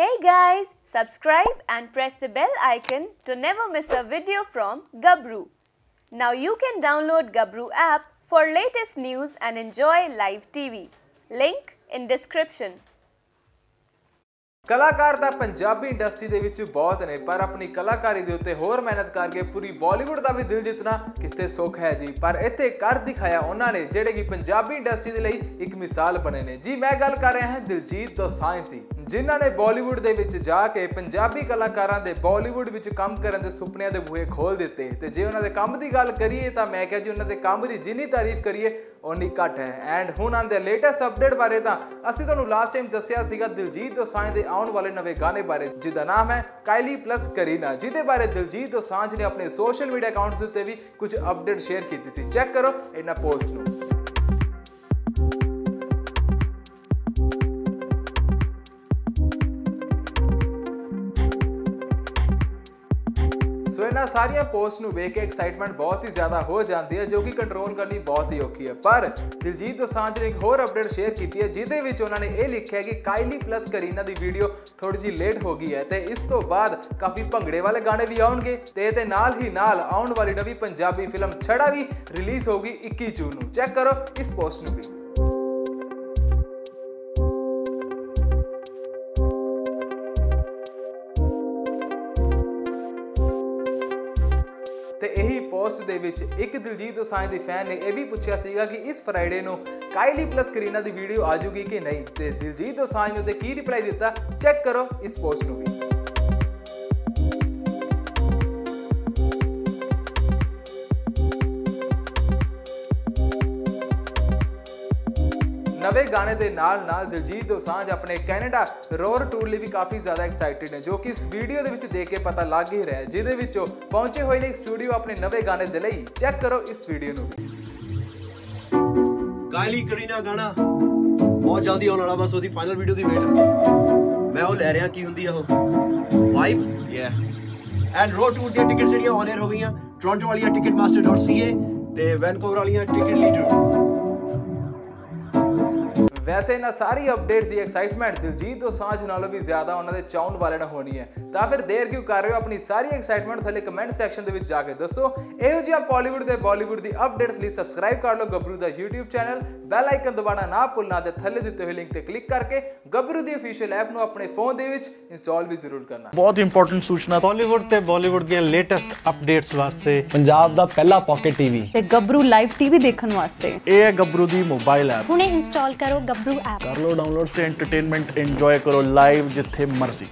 Hey guys, subscribe and press the bell icon to never miss a video from Gabru. Now you can download Gabru app for latest news and enjoy live TV. Link in description. कलाकार का Punjabi industry के विच बहुत ने पर अपनी कलाकारी के उत्ते होर मेहनत करके पूरी बॉलीवुड का भी दिल जितना कितने सुख है जी। पर इत्थे कर दिखाया उन्होंने जेडे कि पंजाबी इंडस्ट्री के लिए एक मिसाल बने ने जी। मैं गल कर रहा है दिलजीत दोसांझ की, जिन्होंने बॉलीवुड के विच जाके पंजाबी कलाकारां दे बॉलीवुड विच काम करन दे सुपनियां दे बूहे खोल दिते। तो जे उन्होंने काम की गल करिए तो मैं कहा जी उन्होंने काम की जिनी तारीफ करिए उन्नी घट है। एंड हुण आंदे लेटैसट अपडेट बारे तो असीं तुहानूं लास्ट टाइम दस्सिया सीगा दिलजीत दोसांझ दे आने वाले नवे गाने बारे जिसका नाम है कायली प्लस करीना, जिहदे बारे दिलजीत दोसांझ ने अपने सोशल मीडिया अकाउंट्स उत्ते भी कुछ अपडेट शेयर की थी। चैक करो इन्हां पोस्ट नूं। तो इन्हां सारिया पोस्ट नूं वेख के एक्साइटमेंट बहुत ही ज़्यादा हो जाती है, जो कि कंट्रोल करनी बहुत ही औखी है। पर दिलजीत दोसांझ ने एक होर अपडेट शेयर की है जिहदे विच उन्होंने ये लिखा है कि कायली प्लस करीना की वीडियो थोड़ी जी लेट हो गई है, तो इस तो बाद काफ़ी भंगड़े वाले गाने भी आउणगे। तो नाल ही नाल आने वाली नवी पंजाबी फिल्म छड़ा भी रिलीज़ होगी 21 जून नूं। चैक करो इस पोस्ट नूं भी। तो यही पोस्ट दे विच एक दिलजीत दोसांझ की फैन ने यह भी पूछा सीगा कि इस फ्राइडे को कायली प्लस करीना की वीडियो आ जाएगी कि नहीं। तो दिलजीत दोसांझ ने की रिप्लाई दिता, चेक करो इस पोस्ट को भी। नवे गाने के नाल नाल दिलजीत दोसांझ अपने कैनेडा रोर टूर लिए भी काफ़ी ज़्यादा एक्साइटिड है, जो कि इस वीडियो के देख के पता लग ही रहा है, जिहदे विचों पहुंचे हुए ने स्टूडियो अपने नवे गाने दे लई। चेक करो इस वीडियो नूं। कायली करीना गाना बहुत जल्दी आने वाला, बस उसकी फाइनल वीडियो की वेट मैं वो लै रहा की हुंदी आ ओह वाइब या एंड रोर टूर दी टिकट जिहड़ियां ऑन एयर हो गई, टोरंटो वाली ticketmaster.ca ते वैनकूवर वाली टिकट लीडर। वैसे इन्हां सारी अपडेट्स की एक्साइटमेंट दिलजीत दोसांझ नालों भी ज़्यादा उन्होंने चाहन वाले नाल होनी है। तो फिर देर क्यों कर रहे हो, अपनी सारी एक्साइटमेंट थले कमेंट सैक्शन के जाके दसो। इहो जिहा बॉलीवुड ते बॉलीवुड की अपडेट्स लिए सबसक्राइब कर लो गबरू दा यूट्यूब चैनल, बैल आइकन दबाना ना भुलना, ते थले दिते हुए लिंक ते क्लिक करके गबरू दी ऑफिशियल ऐप नूं अपने फोन दे विच इंस्टॉल भी जरूर करना। बहुत इंपॉर्टेंट सूचना बॉलीवुड ते बॉलीवुड दी लेटेस्ट अपडेट्स वास्ते पंजाब दा पहला पॉकेट टीवी ते गबरू लाइव टीवी देखण वास्ते इह है गबरू दी मोबाइल ऐप। हुणे इंस्टॉल करो गबरू ऐप, कर लो डाउनलोड से एंटरटेनमेंट एंजॉय करो लाइव जिथे मर्जी।